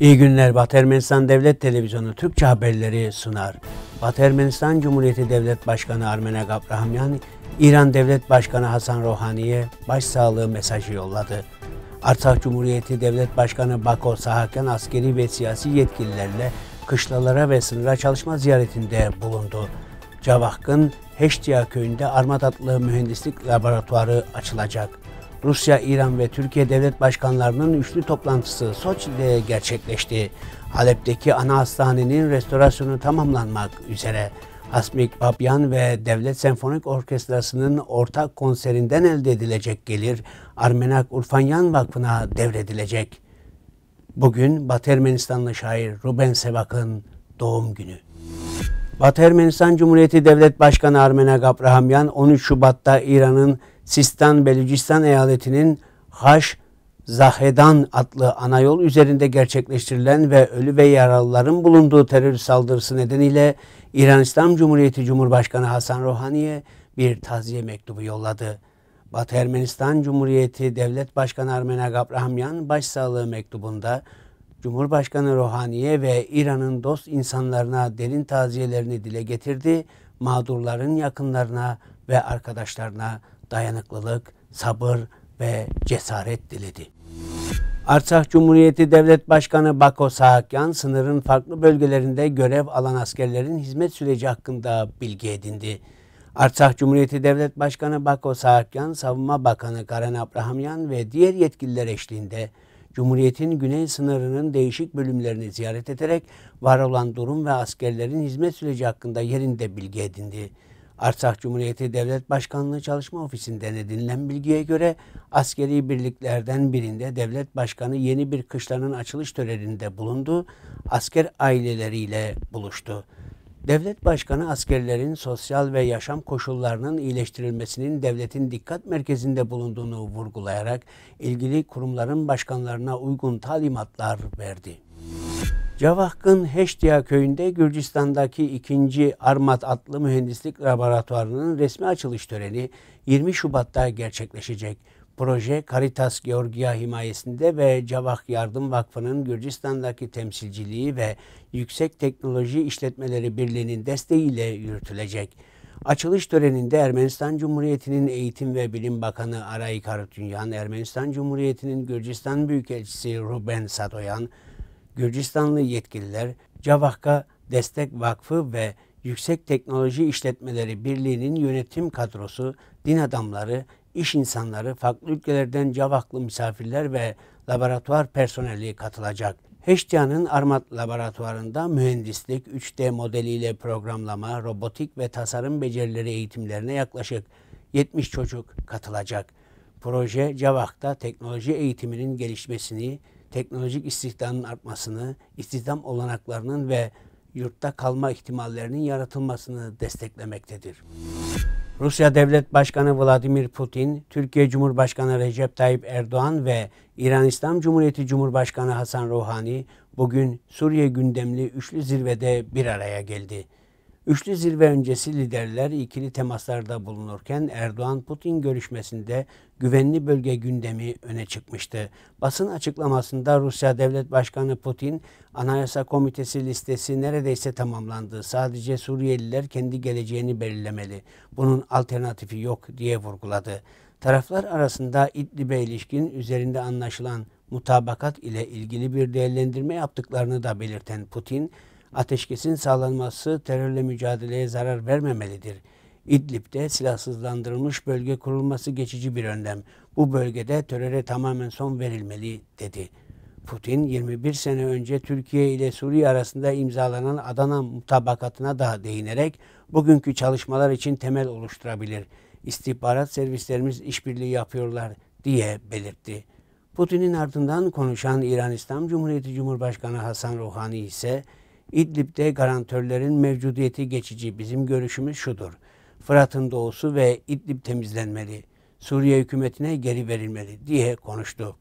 İyi günler. Batı Ermenistan Devlet Televizyonu Türkçe haberleri sunar. Batı Ermenistan Cumhuriyeti Devlet Başkanı Armenak Abrahamyan, İran Devlet Başkanı Hasan Rohani'ye başsağlığı mesajı yolladı. Artsakh Cumhuriyeti Devlet Başkanı Bako Sahakyan askeri ve siyasi yetkililerle kışlalara ve sınıra çalışma ziyaretinde bulundu. Cavakhk'ın Heştia köyünde Armat adlı mühendislik laboratuvarı açılacak. Rusya, İran ve Türkiye devlet başkanlarının üçlü toplantısı Soçi'de gerçekleşti. Halep'teki ana hastanenin restorasyonu tamamlanmak üzere. Hasmik Babyan ve Devlet Senfonik Orkestrası'nın ortak konserinden elde edilecek gelir Armenak Urfanyan Vakfı'na devredilecek. Bugün Batı Ermenistanlı şair Ruben Sevak'ın doğum günü. Batı Ermenistan Cumhuriyeti Devlet Başkanı Armenak Abrahamyan 13 Şubat'ta İran'ın Sistan-Belicistan eyaletinin Haş-Zahedan adlı anayol üzerinde gerçekleştirilen ve ölü ve yaralıların bulunduğu terör saldırısı nedeniyle İran İslam Cumhuriyeti Cumhurbaşkanı Hasan Rohani'ye bir taziye mektubu yolladı. Batı Ermenistan Cumhuriyeti Devlet Başkanı Armenak Abrahamyan başsağlığı mektubunda Cumhurbaşkanı Rohani'ye ve İran'ın dost insanlarına derin taziyelerini dile getirdi, mağdurların yakınlarına ve arkadaşlarına dayanıklılık, sabır ve cesaret diledi. Artsakh Cumhuriyeti Devlet Başkanı Bako Sahakyan, sınırın farklı bölgelerinde görev alan askerlerin hizmet süreci hakkında bilgi edindi. Artsakh Cumhuriyeti Devlet Başkanı Bako Sahakyan, Savunma Bakanı Karen Abrahamyan ve diğer yetkililer eşliğinde Cumhuriyetin güney sınırının değişik bölümlerini ziyaret ederek var olan durum ve askerlerin hizmet süreci hakkında yerinde bilgi edindi. Artsakh Cumhuriyeti Devlet Başkanlığı Çalışma Ofisi'nden edinilen bilgiye göre askeri birliklerden birinde devlet başkanı yeni bir kışlanın açılış töreninde bulundu, asker aileleriyle buluştu. Devlet başkanı askerlerin sosyal ve yaşam koşullarının iyileştirilmesinin devletin dikkat merkezinde bulunduğunu vurgulayarak ilgili kurumların başkanlarına uygun talimatlar verdi. Cavakhk'ın Heştia köyünde Gürcistan'daki 2. Armat adlı mühendislik laboratuvarının resmi açılış töreni 20 Şubat'ta gerçekleşecek. Proje Caritas Georgia himayesinde ve Cavakhk Yardım Vakfı'nın Gürcistan'daki temsilciliği ve Yüksek Teknoloji İşletmeleri Birliği'nin desteğiyle yürütülecek. Açılış töreninde Ermenistan Cumhuriyeti'nin Eğitim ve Bilim Bakanı Arayik Karutyunyan, Ermenistan Cumhuriyeti'nin Gürcistan Büyükelçisi Ruben Sadoyan, Gürcistanlı yetkililer, Cavakhk'a Destek Vakfı ve Yüksek Teknoloji İşletmeleri Birliği'nin yönetim kadrosu, din adamları, iş insanları, farklı ülkelerden Cavakhklı misafirler ve laboratuvar personeli katılacak. Heştia'nın Armat laboratuvarında mühendislik, 3D modeliyle programlama, robotik ve tasarım becerileri eğitimlerine yaklaşık 70 çocuk katılacak. Proje Cavakhk'ta teknoloji eğitiminin gelişmesini, teknolojik istihdamın artmasını, istihdam olanaklarının ve yurtta kalma ihtimallerinin yaratılmasını desteklemektedir. Rusya Devlet Başkanı Vladimir Putin, Türkiye Cumhurbaşkanı Recep Tayyip Erdoğan ve İran İslam Cumhuriyeti Cumhurbaşkanı Hasan Rohani bugün Suriye gündemli üçlü zirvede bir araya geldi. Üçlü zirve öncesi liderler ikili temaslarda bulunurken Erdoğan-Putin görüşmesinde güvenli bölge gündemi öne çıkmıştı. Basın açıklamasında Rusya Devlet Başkanı Putin, Anayasa Komitesi listesi neredeyse tamamlandı. Sadece Suriyeliler kendi geleceğini belirlemeli. Bunun alternatifi yok diye vurguladı. Taraflar arasında İdlib'e ilişkin üzerinde anlaşılan mutabakat ile ilgili bir değerlendirme yaptıklarını da belirten Putin, ateşkesin sağlanması terörle mücadeleye zarar vermemelidir. İdlib'de silahsızlandırılmış bölge kurulması geçici bir önlem. Bu bölgede teröre tamamen son verilmeli dedi. Putin 21 sene önce Türkiye ile Suriye arasında imzalanan Adana mutabakatına da değinerek bugünkü çalışmalar için temel oluşturabilir. İstihbarat servislerimiz işbirliği yapıyorlar diye belirtti. Putin'in ardından konuşan İran İslam Cumhuriyeti Cumhurbaşkanı Hasan Rohani ise İdlib'de garantörlerin mevcudiyeti geçici. Bizim görüşümüz şudur. Fırat'ın doğusu ve İdlib temizlenmeli. Suriye hükümetine geri verilmeli diye konuştu.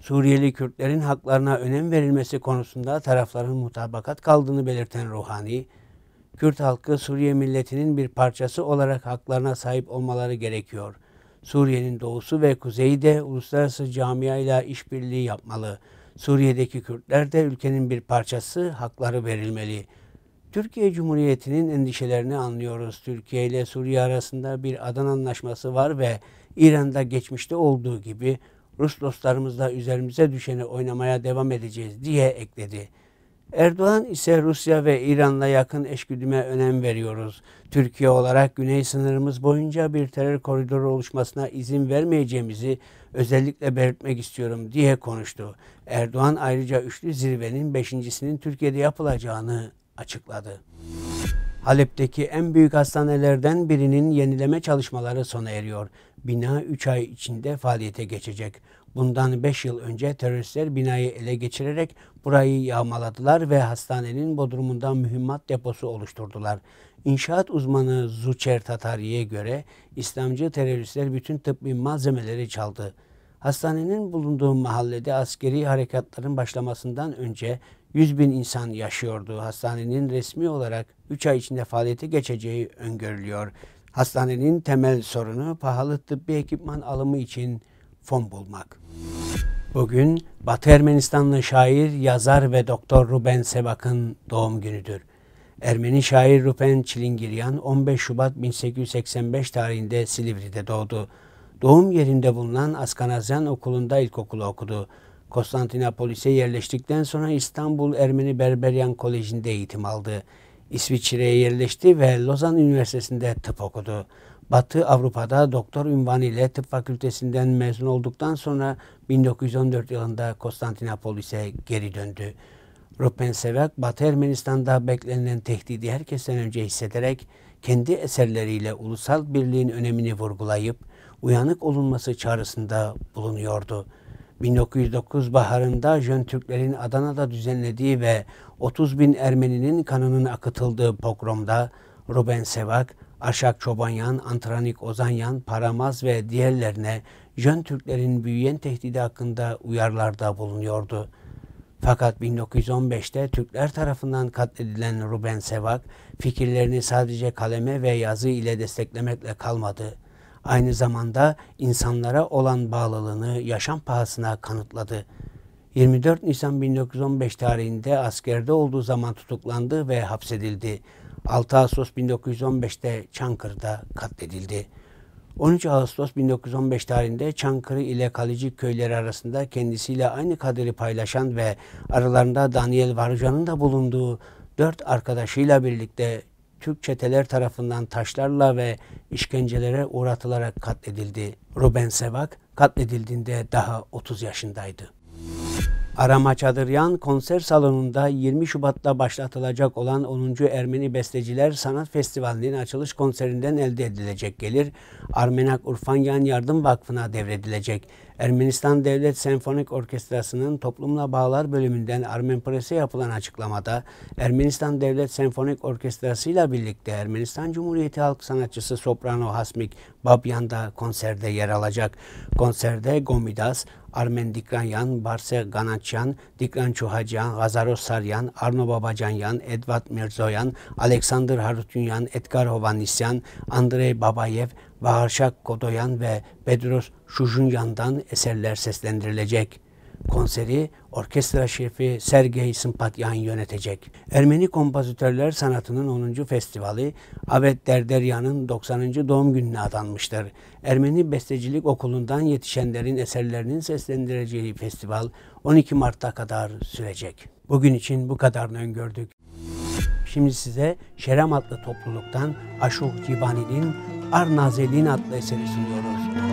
Suriyeli Kürtlerin haklarına önem verilmesi konusunda tarafların mutabakat kaldığını belirten Rohani, Kürt halkı Suriye milletinin bir parçası olarak haklarına sahip olmaları gerekiyor. Suriye'nin doğusu ve kuzeyi de uluslararası camiayla işbirliği yapmalı. Suriye'deki Kürtler de ülkenin bir parçası, hakları verilmeli. Türkiye Cumhuriyeti'nin endişelerini anlıyoruz. Türkiye ile Suriye arasında bir Adana Anlaşması var ve İran'da geçmişte olduğu gibi Rus dostlarımızla üzerimize düşeni oynamaya devam edeceğiz diye ekledi. Erdoğan ise Rusya ve İran'la yakın eşgüdüme önem veriyoruz. Türkiye olarak güney sınırımız boyunca bir terör koridoru oluşmasına izin vermeyeceğimizi özellikle belirtmek istiyorum diye konuştu. Erdoğan ayrıca üçlü zirvenin 5.'sinin Türkiye'de yapılacağını açıkladı. Halep'teki en büyük hastanelerden birinin yenileme çalışmaları sona eriyor. Bina 3 ay içinde faaliyete geçecek. Bundan 5 yıl önce teröristler binayı ele geçirerek burayı yağmaladılar ve hastanenin bodrumundan mühimmat deposu oluşturdular. İnşaat uzmanı Zucher Tatary'e göre İslamcı teröristler bütün tıbbi malzemeleri çaldı. Hastanenin bulunduğu mahallede askeri harekatların başlamasından önce 100.000 insan yaşıyordu. Hastanenin resmi olarak 3 ay içinde faaliyete geçeceği öngörülüyor. Hastanenin temel sorunu pahalı tıbbi ekipman alımı için fon bulmak. Bugün Batı Ermenistanlı şair, yazar ve doktor Ruben Sevak'ın doğum günüdür. Ermeni şair Ruben Çilingiryan 15 Şubat 1885 tarihinde Silivri'de doğdu. Doğum yerinde bulunan Askanazyan okulunda ilkokulu okudu. Konstantinopolis'e yerleştikten sonra İstanbul Ermeni Berberyan Koleji'nde eğitim aldı. İsviçre'ye yerleşti ve Lozan Üniversitesi'nde tıp okudu. Batı Avrupa'da doktor unvanı ile tıp fakültesinden mezun olduktan sonra 1914 yılında Konstantinopolis'e geri döndü. Ruben Sevak, Batı Ermenistan'da beklenen tehdidi herkesten önce hissederek kendi eserleriyle ulusal birliğin önemini vurgulayıp uyanık olunması çağrısında bulunuyordu. 1909 baharında Jön Türklerin Adana'da düzenlediği ve 30.000 Ermeninin kanının akıtıldığı pogromda Ruben Sevak, Aşak Çobanyan, Antranik Ozanyan, Paramaz ve diğerlerine Jön Türklerin büyüyen tehdidi hakkında uyarılarda bulunuyordu. Fakat 1915'te Türkler tarafından katledilen Ruben Sevak, fikirlerini sadece kaleme ve yazı ile desteklemekle kalmadı. Aynı zamanda insanlara olan bağlılığını yaşam pahasına kanıtladı. 24 Nisan 1915 tarihinde askerde olduğu zaman tutuklandı ve hapsedildi. 6 Ağustos 1915'te Çankırı'da katledildi. 13 Ağustos 1915 tarihinde Çankırı ile Kalecik köyleri arasında kendisiyle aynı kaderi paylaşan ve aralarında Daniel Varujan'ın da bulunduğu 4 arkadaşıyla birlikte Türk çeteler tarafından taşlarla ve işkencelere uğratılarak katledildi. Ruben Sevak katledildiğinde daha 30 yaşındaydı. Arama Çadıryan konser salonunda 20 Şubat'ta başlatılacak olan 10. Ermeni Besteciler Sanat Festivali'nin açılış konserinden elde edilecek gelir Armenak Urfanyan Yardım Vakfı'na devredilecek. Ermenistan Devlet Senfonik Orkestrası'nın Toplumla Bağlar bölümünden Armenpress'e yapılan açıklamada Ermenistan Devlet Senfonik Orkestrası ile birlikte Ermenistan Cumhuriyeti halk sanatçısı soprano Hasmik Babyan da konserde yer alacak. Konserde Gomidas, Armen Dikranyan, Barse Ganatçyan, Dikran Çuhacyan, Gazaros Saryan, Arno Babacanyan, Edvat Mirzoyan, Alexander Harutyunyan, Edgar Hovanisyan, Andrei Babayev, Vaharşak Kodoyan ve Bedros Şujunyan'dan eserler seslendirilecek. Konseri orkestra şefi Sergey Sımpatyan yönetecek. Ermeni Kompozitörler Sanatı'nın 10. Festivali Avet Derderyan'ın 90. doğum gününe adanmıştır. Ermeni Bestecilik Okulu'ndan yetişenlerin eserlerinin seslendireceği festival 12 Mart'a kadar sürecek. Bugün için bu kadarını öngördük. Şimdi size Şeram adlı topluluktan Aşuh Cibani'nin Arnazelin adlı eseri sunuyoruz.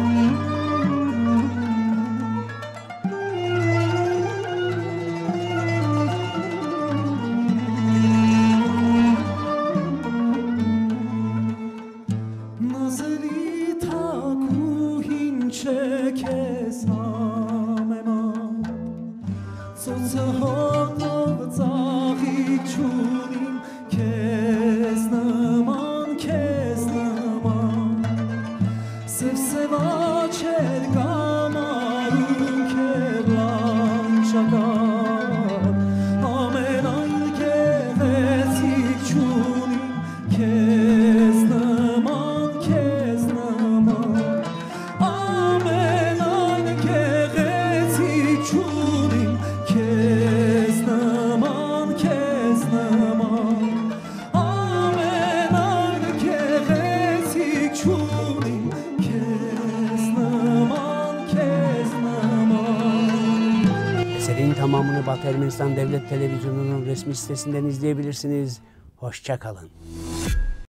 If so much Eserin tamamını Batı Ermenistan Devlet Televizyonu'nun resmi sitesinden izleyebilirsiniz. Hoşça kalın.